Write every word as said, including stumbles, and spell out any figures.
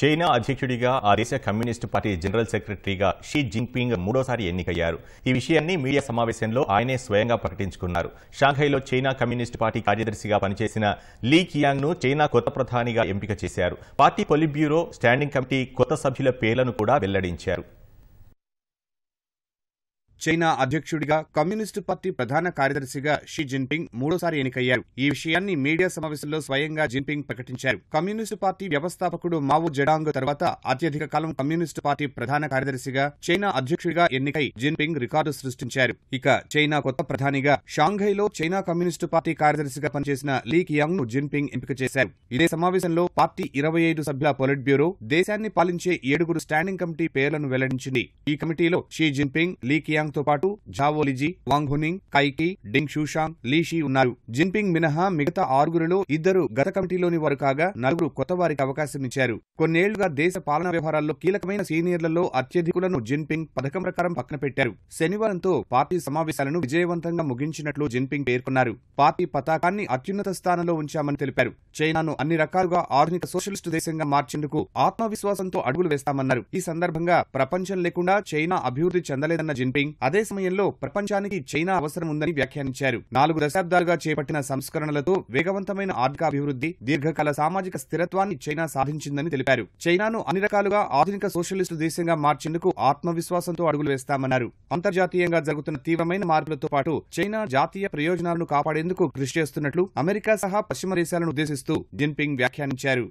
China అధ్యక్షుడిగా ఆ దేశ కమ్యూనిస్టు పార్టీ జనరల్ సెక్రటరీగా షీ జిన్పింగ్ మూడోసారి ఎన్నికయ్యారు. ఈ విషయాన్ని మీడియా సమావేశంలో ఆయనే స్వయంగా ప్రకటించుకున్నారు. షాంఘైలో చైనా కమ్యూనిస్ట్ పార్టీ కార్యదర్శిగా పనిచేసిన లీ కియాంగ్ ను చైనా కొత్త ప్రధానిగా ఎంపిక చేశారు. పార్టీ పొలిట్బ్యూరో స్టాండింగ్ కమిటీ కొత్త సభ్యుల పేర్లను కూడా వెల్లడించారు. చైనా అధ్యక్షుడిగా కమ్యూనిస్టు పార్టీ ప్రధాన కార్యదర్శిగా షీ జిన్పింగ్ మూడోసారి ఎన్నికయ్యారు. ఈ విషయాన్ని మీడియా సమావేశంలో స్వయంగా జిన్పింగ్ ప్రకటించారు. కమ్యూనిస్టు పార్టీ వ్యవస్థాపకుడు మావో జెడాంగ్ తర్వాత అత్యధిక కాలం కమ్యూనిస్టు పార్టీ ప్రధాన కార్యదర్శిగా చైనా అధ్యక్షుడిగా ఎన్నికై జిన్పింగ్ రికార్డు సృష్టించారు. ఇక చైనా కొత్త ప్రధానిగా షాంఘైలో చైనా కమ్యూనిస్టు పార్టీ కార్యదర్శిగా పనిచేసిన లీ కియాంగ్ ను జిన్పింగ్ ఎంపిక చేశారు. ఇదే సమావేశంలో పార్టీ ఇరవై ఐదు సభ్యుల పొలిట్బ్యూరో దేశాన్ని పాలించే ఏడుగురు స్టాండింగ్ కమిటీ పేర్లను వెల్లడించింది. ఈ కమిటీలో షీ జిన్పింగ్, లీ కియాంగ్ తో పాటు Zhao Leji, Wang Huning, Cai Qi, Ding Xuexiang, Li Xi ఉన్నారు. జిన్పింగ్ మినహా మిగతా ఆరుగురిలో ఇద్దరు గత కమిటీలోని వారు కాగా నలుగురు కొత్త వారికి అవకాశం ఇచ్చారు. కొన్నేళ్లుగా దేశ పాలనా వ్యవహారాల్లో కీలకమైన సీనియర్లలో అత్యధికులను జిన్పింగ్ పథకం ప్రకారం పక్కన పెట్టారు. శనివారంతో పార్టీ సమావేశాలను విజయవంతంగా ముగించినట్లు జిన్పింగ్ పేర్కొన్నారు. పార్టీ పతాకాన్ని అత్యున్నత స్థానంలో ఉంచామని తెలిపారు. చైనాను అన్ని రకాలుగా ఆధునిక సోషలిస్టు దేశంగా మార్చేందుకు ఆత్మవిశ్వాసంతో అడుగులు వేస్తామన్నారు. ఈ సందర్భంగా ప్రపంచం లేకుండా చైనా అభివృద్ధి చెందలేదన్న జిన్పింగ్ అదే సమయంలో ప్రపంచానికి చైనా అవసరం ఉందని వ్యాఖ్యానించారు. నాలుగు దశాబ్దాలుగా చేపట్టిన సంస్కరణలతో వేగవంతమైన ఆర్థికాభివృద్ధి, దీర్ఘకాల సామాజిక స్థిరత్వాన్ని చైనా సాధించిందని తెలిపారు. చైనాను అన్ని రకాలుగా ఆధునిక సోషలిస్టు దేశంగా మార్చేందుకు ఆత్మవిశ్వాసంతో అడుగులు వేస్తామన్నారు. అంతర్జాతీయంగా జరుగుతున్న తీవ్రమైన మార్పులతో పాటు చైనా జాతీయ ప్రయోజనాలను కాపాడేందుకు కృషి చేస్తున్నట్లు అమెరికా సహా పశ్చిమ దేశాలను ఉద్దేశిస్తూ జిన్పింగ్ వ్యాఖ్యానించారు.